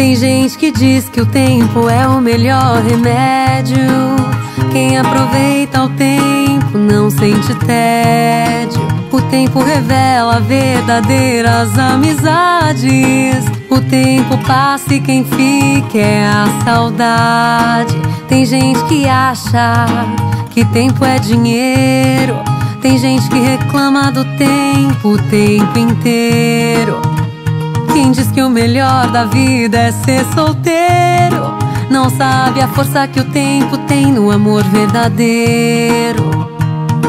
Tem gente que diz que o tempo é o melhor remédio. Quem aproveita o tempo não sente tédio. O tempo revela verdadeiras amizades. O tempo passa e quem fica é a saudade. Tem gente que acha que tempo é dinheiro. Tem gente que reclama do tempo o tempo inteiro. Quem diz que o melhor da vida é ser solteiro não sabe a força que o tempo tem no amor verdadeiro.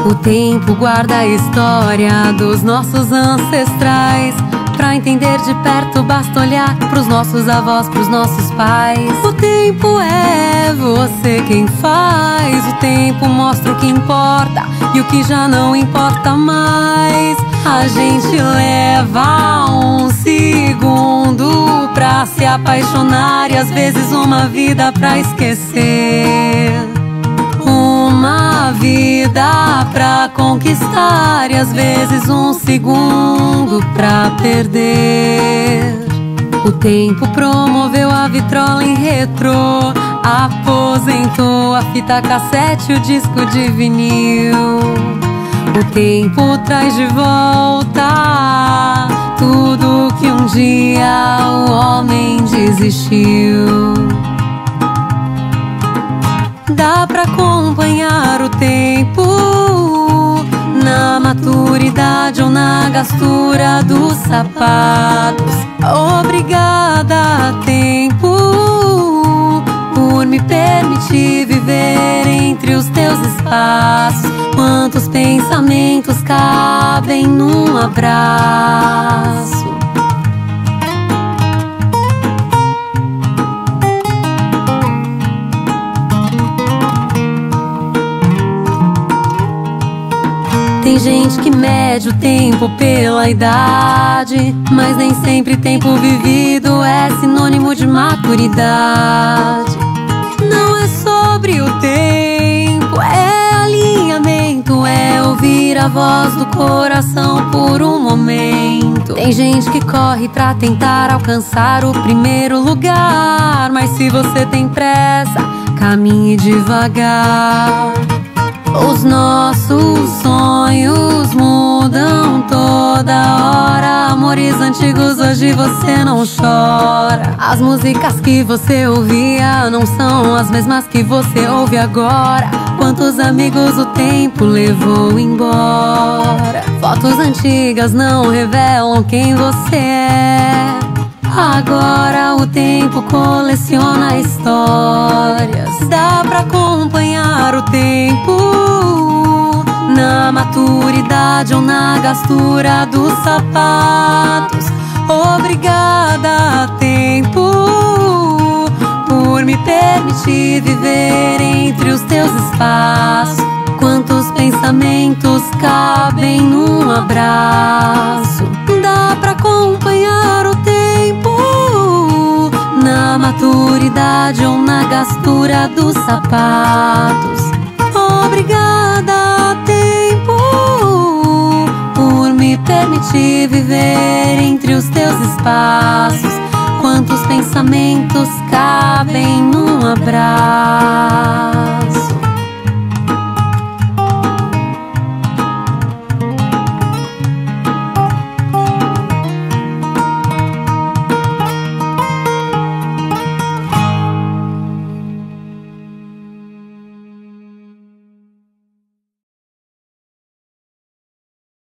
O tempo guarda a história dos nossos ancestrais. Pra entender de perto basta olhar pros nossos avós, pros nossos pais. O tempo é você quem faz. O tempo mostra o que importa e o que já não importa mais. A gente leva um segundo pra se apaixonar e às vezes uma vida pra esquecer. Uma vida pra conquistar e às vezes um segundo pra perder. O tempo promoveu a vitrola em retrô, aposentou a fita cassete e o disco de vinil. O tempo traz de volta tudo que um dia o homem desistiu. Dá pra acompanhar o tempo na maturidade ou na gastura dos sapatos. Obrigada, tempo, por me permitir viver entre os teus espaços. Quantos pensamentos cabem num abraço. Tem gente que mede o tempo pela idade, mas nem sempre tempo vivido é sinônimo de maturidade. Não é sobre o tempo, é alinhamento, é ouvir a voz do coração por um momento. Tem gente que corre pra tentar alcançar o primeiro lugar, mas se você tem pressa, caminhe devagar. Os nossos sonhos mudam toda hora. Amores antigos, hoje você não chora. As músicas que você ouvia não são as mesmas que você ouve agora. Quantos amigos o tempo levou embora. Fotos antigas não revelam quem você é. Agora o tempo coleciona histórias. Dá pra acompanhar o tempo na maturidade ou na gastura dos sapatos. Obrigada, tempo, por me permitir viver entre os teus espaços. Quantos pensamentos cabem num abraço. Dá pra acompanhar o tempo na maturidade ou na gastura dos sapatos. Obrigada, tempo, por me permitir viver entre os teus espaços. Quantos pensamentos cabem num abraço.